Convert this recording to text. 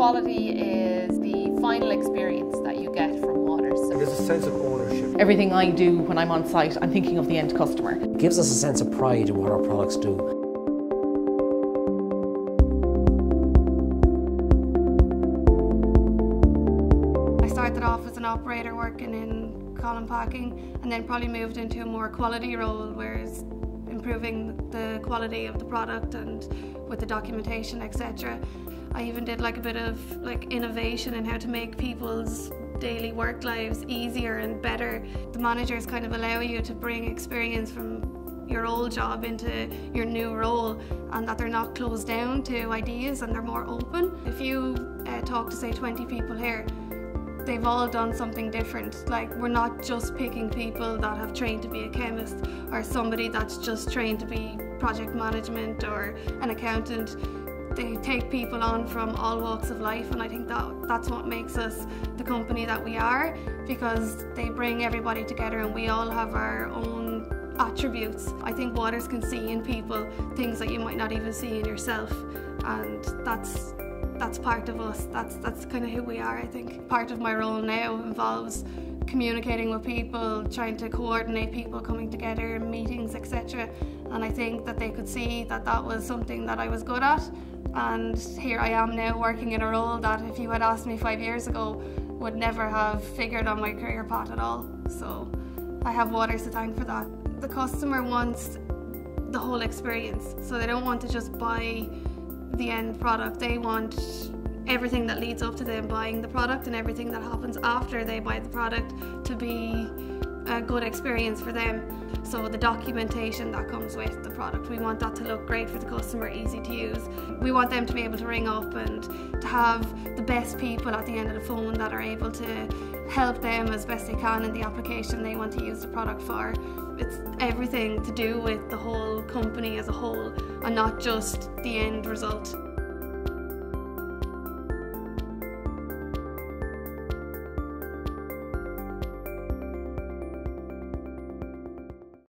quality is the final experience that you get from Waters. So there's a sense of ownership. Everything I do when I'm on site, I'm thinking of the end customer. It gives us a sense of pride in what our products do. I started off as an operator working in column packing, and then probably moved into a more quality role, where it's improving the quality of the product and with the documentation, etc. I even did like a bit of like innovation in how to make people's daily work lives easier and better. The managers kind of allow you to bring experience from your old job into your new role, and that they're not closed down to ideas and they're more open. If you talk to say 20 people here, they've all done something different. Like, we're not just picking people that have trained to be a chemist or somebody that's just trained to be project management or an accountant. They take people on from all walks of life, and I think that's what makes us the company that we are, because they bring everybody together and we all have our own attributes. I think Waters can see in people things that you might not even see in yourself, and that's part of us, that's kind of who we are, I think. Part of my role now involves communicating with people, trying to coordinate people coming together in meetings, etc. And I think that they could see that that was something that I was good at. And here I am now working in a role that if you had asked me 5 years ago, would never have figured on my career path at all. So I have Waters to thank for that. The customer wants the whole experience, so they don't want to just buy the end product. They want everything that leads up to them buying the product and everything that happens after they buy the product to be a good experience for them. So the documentation that comes with the product, we want that to look great for the customer, easy to use. We want them to be able to ring up and to have the best people at the end of the phone that are able to help them as best they can in the application they want to use the product for. It's everything to do with the whole company as a whole, and not just the end result.